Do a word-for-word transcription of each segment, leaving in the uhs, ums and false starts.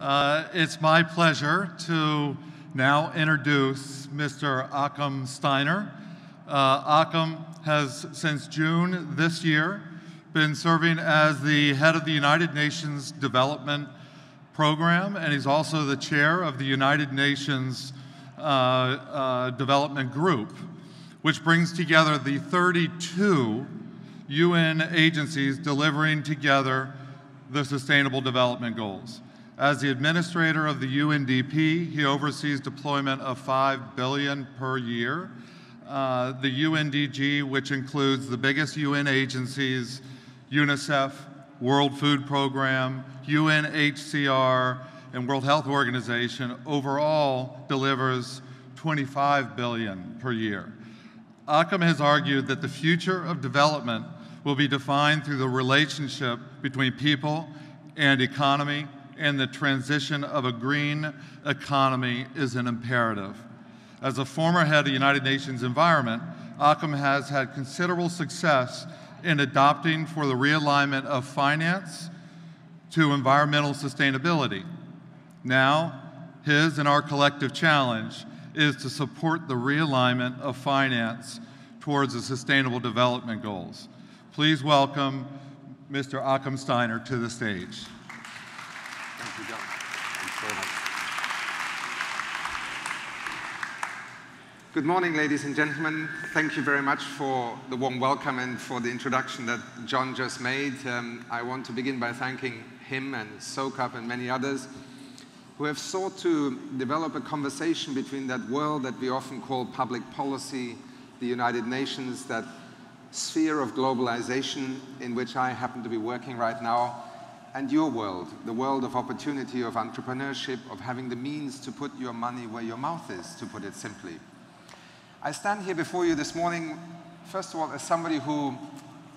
Uh, it's my pleasure to now introduce Mister Achim Steiner. Uh, Achim has, since June this year, been serving as the head of the United Nations Development Programme, and he's also the chair of the United Nations uh, uh, Development Group, which brings together the thirty-two U N agencies delivering together the Sustainable Development Goals. As the administrator of the U N D P, he oversees deployment of five billion dollars per year. Uh, the U N D G, which includes the biggest U N agencies, UNICEF, World Food Program, U N H C R, and World Health Organization, overall delivers twenty-five billion dollars per year. Achim has argued that the future of development will be defined through the relationship between people and economy, and the transition of a green economy is an imperative. As a former head of the United Nations Environment, Achim has had considerable success in adopting for the realignment of finance to environmental sustainability. Now, his and our collective challenge is to support the realignment of finance towards the Sustainable Development Goals. Please welcome Mister Achim Steiner to the stage. Thank you, John. Thanks very much. Good morning, ladies and gentlemen. Thank you very much for the warm welcome and for the introduction that John just made. Um, I want to begin by thanking him and SOCAP and many others who have sought to develop a conversation between that world that we often call public policy, the United Nations, that sphere of globalization in which I happen to be working right now, and your world, the world of opportunity, of entrepreneurship, of having the means to put your money where your mouth is, to put it simply. I stand here before you this morning, first of all, as somebody who,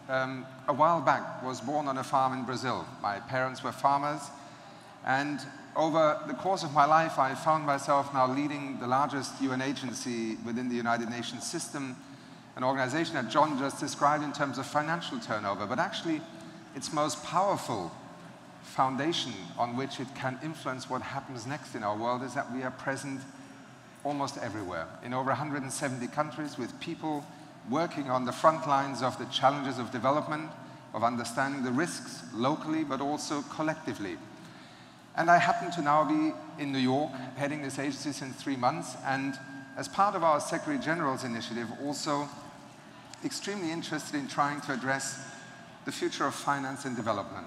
um, a while back, was born on a farm in Brazil. My parents were farmers, and over the course of my life, I found myself now leading the largest U N agency within the United Nations system, an organization that John just described in terms of financial turnover, but actually its most powerful foundation on which it can influence what happens next in our world is that we are present almost everywhere, in over one hundred seventy countries, with people working on the front lines of the challenges of development, of understanding the risks locally, but also collectively. And I happen to now be in New York, heading this agency since three months, and as part of our Secretary General's initiative, also extremely interested in trying to address the future of finance and development.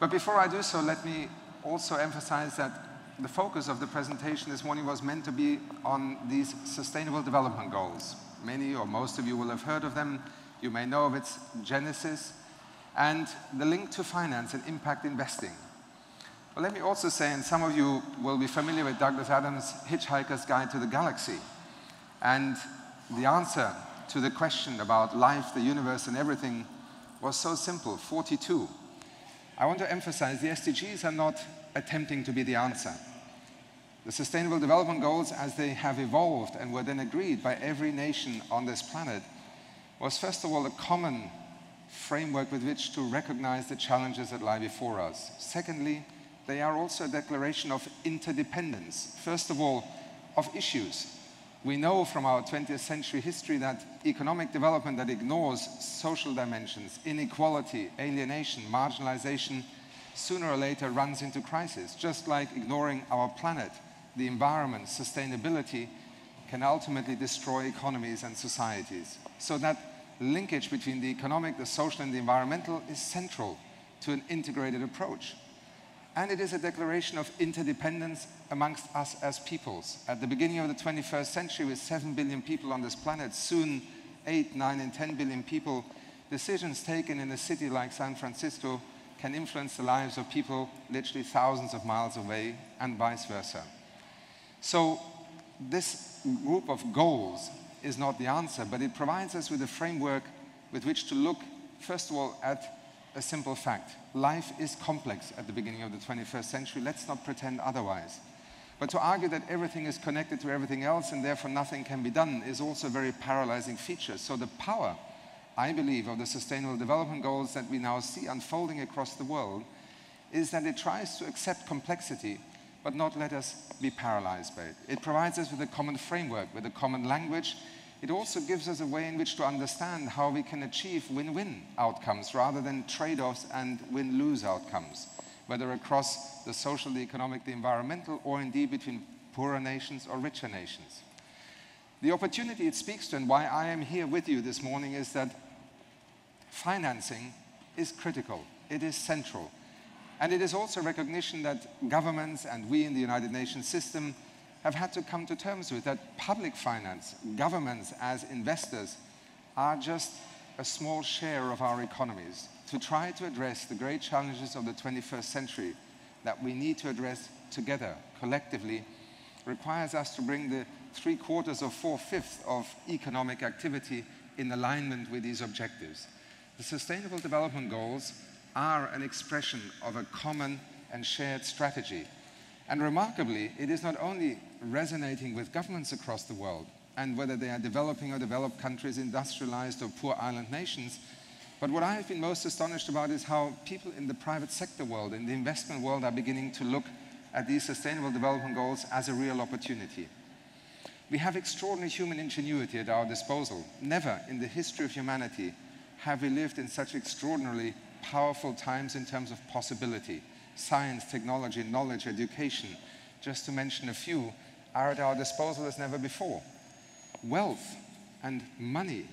But before I do so, let me also emphasize that the focus of the presentation this morning was meant to be on these Sustainable Development Goals. Many or most of you will have heard of them. You may know of its genesis and the link to finance and impact investing. But let me also say, and some of you will be familiar with Douglas Adams' Hitchhiker's Guide to the Galaxy, and the answer to the question about life, the universe, and everything was so simple, forty-two. I want to emphasize the S D Gs are not attempting to be the answer. The Sustainable Development Goals, as they have evolved and were then agreed by every nation on this planet, was first of all a common framework with which to recognize the challenges that lie before us. Secondly, they are also a declaration of interdependence, first of all, of issues. We know from our twentieth century history that economic development that ignores social dimensions, inequality, alienation, marginalization, sooner or later runs into crisis, just like ignoring our planet, the environment, sustainability, can ultimately destroy economies and societies. So that linkage between the economic, the social, and the environmental is central to an integrated approach. And it is a declaration of interdependence amongst us as peoples. At the beginning of the twenty-first century, with seven billion people on this planet, soon eight, nine, and ten billion people, decisions taken in a city like San Francisco can influence the lives of people literally thousands of miles away, and vice versa. So this group of goals is not the answer, but it provides us with a framework with which to look, first of all, at a simple fact. Life is complex at the beginning of the twenty-first century. Let's not pretend otherwise. But to argue that everything is connected to everything else and therefore nothing can be done is also a very paralyzing feature. So the power, I believe, of the Sustainable Development Goals that we now see unfolding across the world is that it tries to accept complexity, but not let us be paralyzed by it. It provides us with a common framework, with a common language. It also gives us a way in which to understand how we can achieve win-win outcomes rather than trade-offs and win-lose outcomes, whether across the social, the economic, the environmental, or indeed between poorer nations or richer nations. The opportunity it speaks to and why I am here with you this morning is that financing is critical. It is central. And it is also recognition that governments and we in the United Nations system have had to come to terms with that public finance, governments as investors, are just a small share of our economies. To try to address the great challenges of the twenty-first century that we need to address together, collectively, requires us to bring the three quarters or four-fifths of economic activity in alignment with these objectives. The Sustainable Development Goals are an expression of a common and shared strategy. And remarkably, it is not only resonating with governments across the world, and whether they are developing or developed countries, industrialized or poor island nations, but what I have been most astonished about is how people in the private sector world, in the investment world, are beginning to look at these Sustainable Development Goals as a real opportunity. We have extraordinary human ingenuity at our disposal. Never in the history of humanity have we lived in such extraordinarily powerful times in terms of possibility. Science, technology, knowledge, education, just to mention a few, are at our disposal as never before. Wealth and money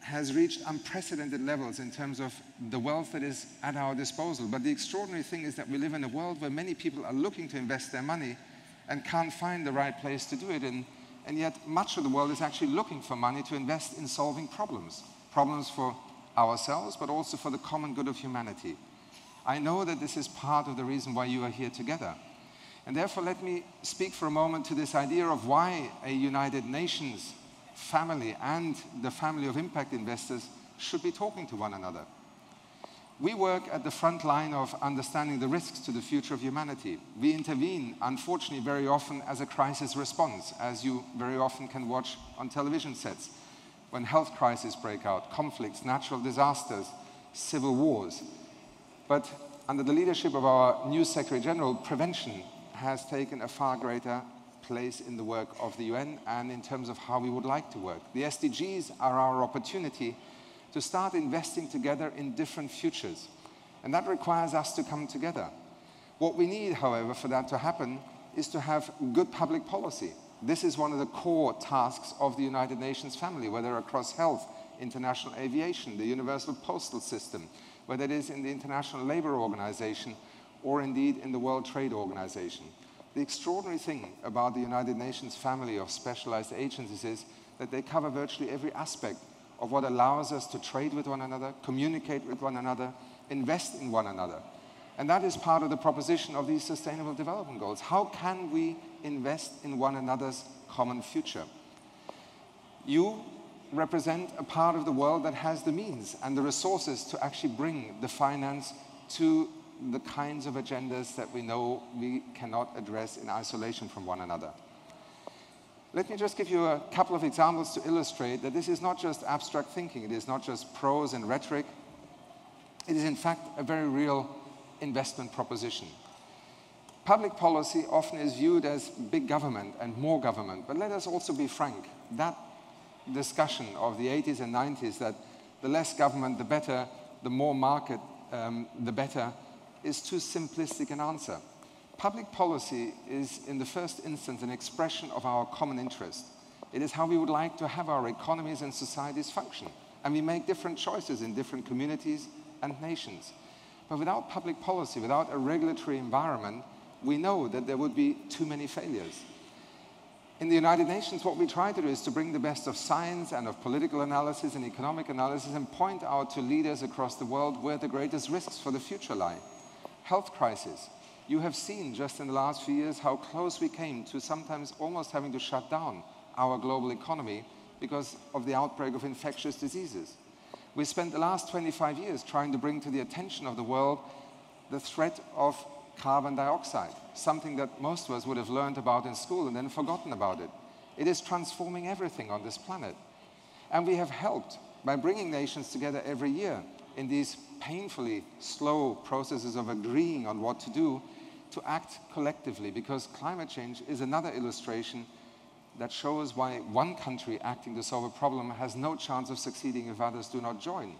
has reached unprecedented levels in terms of the wealth that is at our disposal. But the extraordinary thing is that we live in a world where many people are looking to invest their money and can't find the right place to do it. And, and yet much of the world is actually looking for money to invest in solving problems. Problems for ourselves, but also for the common good of humanity. I know that this is part of the reason why you are here together. And therefore, let me speak for a moment to this idea of why a United Nations family and the family of impact investors should be talking to one another. We work at the front line of understanding the risks to the future of humanity. We intervene, unfortunately, very often as a crisis response, as you very often can watch on television sets, when health crises break out, conflicts, natural disasters, civil wars. But under the leadership of our new Secretary General, prevention has taken a far greater place in the work of the U N and in terms of how we would like to work. The S D Gs are our opportunity to start investing together in different futures. And that requires us to come together. What we need, however, for that to happen is to have good public policy. This is one of the core tasks of the United Nations family, whether across health, international aviation, the universal postal system, whether it is in the International Labour Organization or indeed in the World Trade Organization. The extraordinary thing about the United Nations family of specialized agencies is that they cover virtually every aspect of what allows us to trade with one another, communicate with one another, invest in one another. And that is part of the proposition of these Sustainable Development Goals. How can we invest in one another's common future? You represent a part of the world that has the means and the resources to actually bring the finance to the kinds of agendas that we know we cannot address in isolation from one another. Let me just give you a couple of examples to illustrate that this is not just abstract thinking, it is not just prose and rhetoric, it is in fact a very real investment proposition. Public policy often is viewed as big government and more government, but let us also be frank, that discussion of the eighties and nineties that the less government the better, the more market um, the better, is too simplistic an answer. Public policy is, in the first instance, an expression of our common interest. It is how we would like to have our economies and societies function. And we make different choices in different communities and nations. But without public policy, without a regulatory environment, we know that there would be too many failures. In the United Nations, what we try to do is to bring the best of science and of political analysis and economic analysis and point out to leaders across the world where the greatest risks for the future lie. Health crisis. You have seen just in the last few years how close we came to sometimes almost having to shut down our global economy because of the outbreak of infectious diseases. We spent the last twenty-five years trying to bring to the attention of the world the threat of carbon dioxide, something that most of us would have learned about in school and then forgotten about it. It is transforming everything on this planet. And we have helped by bringing nations together every year in these painfully slow processes of agreeing on what to do, to act collectively, because climate change is another illustration that shows why one country acting to solve a problem has no chance of succeeding if others do not join.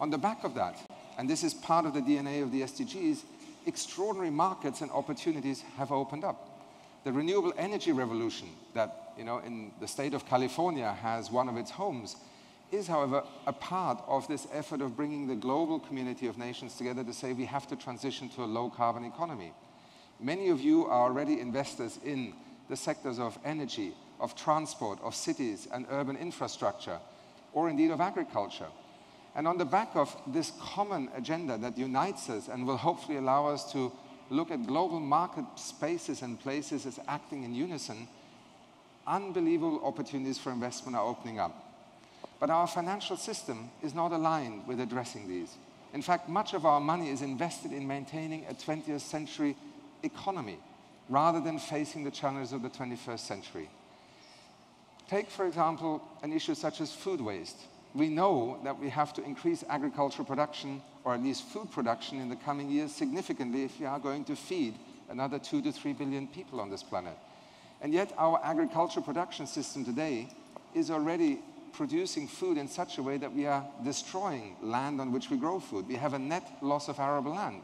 On the back of that, and this is part of the D N A of the S D Gs, extraordinary markets and opportunities have opened up. The renewable energy revolution that, you know, in the state of California has one of its homes is, however, a part of this effort of bringing the global community of nations together to say we have to transition to a low-carbon economy. Many of you are already investors in the sectors of energy, of transport, of cities and urban infrastructure, or indeed of agriculture. And on the back of this common agenda that unites us and will hopefully allow us to look at global market spaces and places as acting in unison, unbelievable opportunities for investment are opening up. But our financial system is not aligned with addressing these. In fact, much of our money is invested in maintaining a twentieth century economy, rather than facing the challenges of the twenty-first century. Take, for example, an issue such as food waste. We know that we have to increase agricultural production, or at least food production, in the coming years significantly if we are going to feed another two to three billion people on this planet. And yet our agricultural production system today is already producing food in such a way that we are destroying land on which we grow food. We have a net loss of arable land.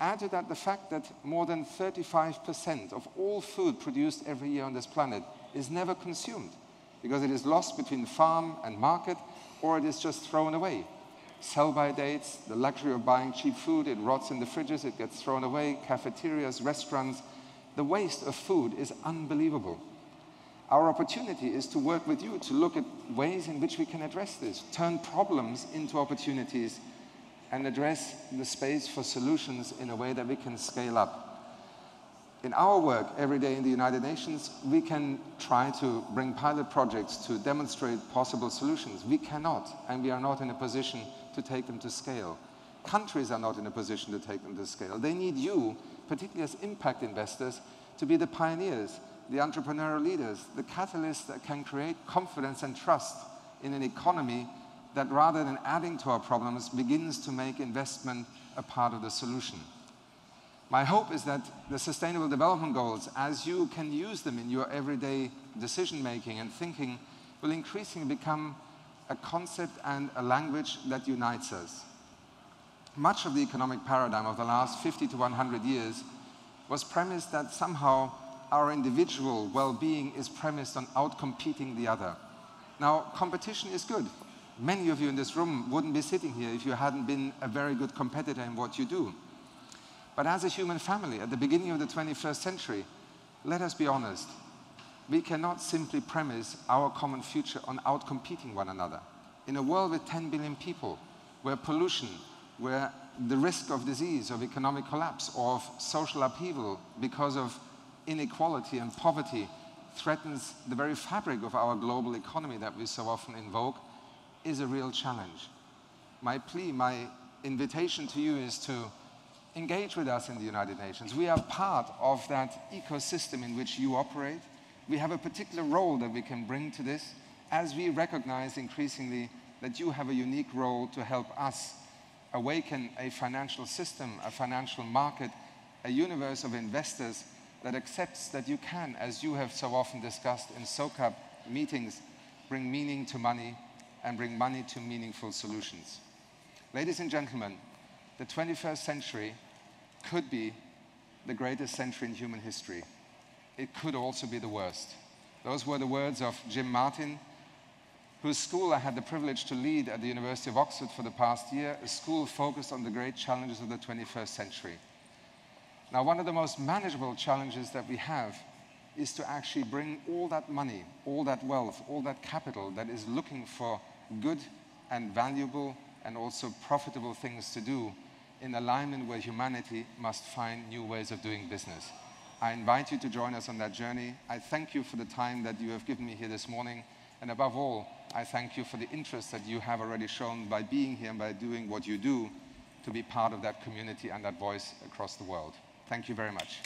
Add to that the fact that more than thirty-five percent of all food produced every year on this planet is never consumed, because it is lost between farm and market, or it is just thrown away. Sell-by dates, the luxury of buying cheap food, it rots in the fridges, it gets thrown away, cafeterias, restaurants. The waste of food is unbelievable. Our opportunity is to work with you to look at ways in which we can address this, turn problems into opportunities, and address the space for solutions in a way that we can scale up. In our work every day in the United Nations, we can try to bring pilot projects to demonstrate possible solutions. We cannot, and we are not in a position to take them to scale. Countries are not in a position to take them to scale. They need you, particularly as impact investors, to be the pioneers, the entrepreneurial leaders, the catalysts that can create confidence and trust in an economy that, rather than adding to our problems, begins to make investment a part of the solution. My hope is that the Sustainable Development Goals, as you can use them in your everyday decision-making and thinking, will increasingly become a concept and a language that unites us. Much of the economic paradigm of the last fifty to one hundred years was premised that somehow our individual well-being is premised on outcompeting the other. Now, competition is good. Many of you in this room wouldn't be sitting here if you hadn't been a very good competitor in what you do. But as a human family, at the beginning of the twenty-first century, let us be honest. We cannot simply premise our common future on outcompeting one another. In a world with ten billion people, where pollution, where the risk of disease, of economic collapse, or of social upheaval because of inequality and poverty threatens the very fabric of our global economy that we so often invoke, is a real challenge. My plea, my invitation to you is to engage with us in the United Nations. We are part of that ecosystem in which you operate. We have a particular role that we can bring to this, as we recognize increasingly that you have a unique role to help us awaken a financial system, a financial market, a universe of investors that accepts that you can, as you have so often discussed in SOCAP meetings, bring meaning to money and bring money to meaningful solutions. Ladies and gentlemen, the twenty-first century could be the greatest century in human history. It could also be the worst. Those were the words of Jim Martin, whose school I had the privilege to lead at the University of Oxford for the past year, a school focused on the great challenges of the twenty-first century. Now, one of the most manageable challenges that we have is to actually bring all that money, all that wealth, all that capital that is looking for good and valuable and also profitable things to do in alignment where humanity must find new ways of doing business. I invite you to join us on that journey. I thank you for the time that you have given me here this morning. And above all, I thank you for the interest that you have already shown by being here and by doing what you do to be part of that community and that voice across the world. Thank you very much.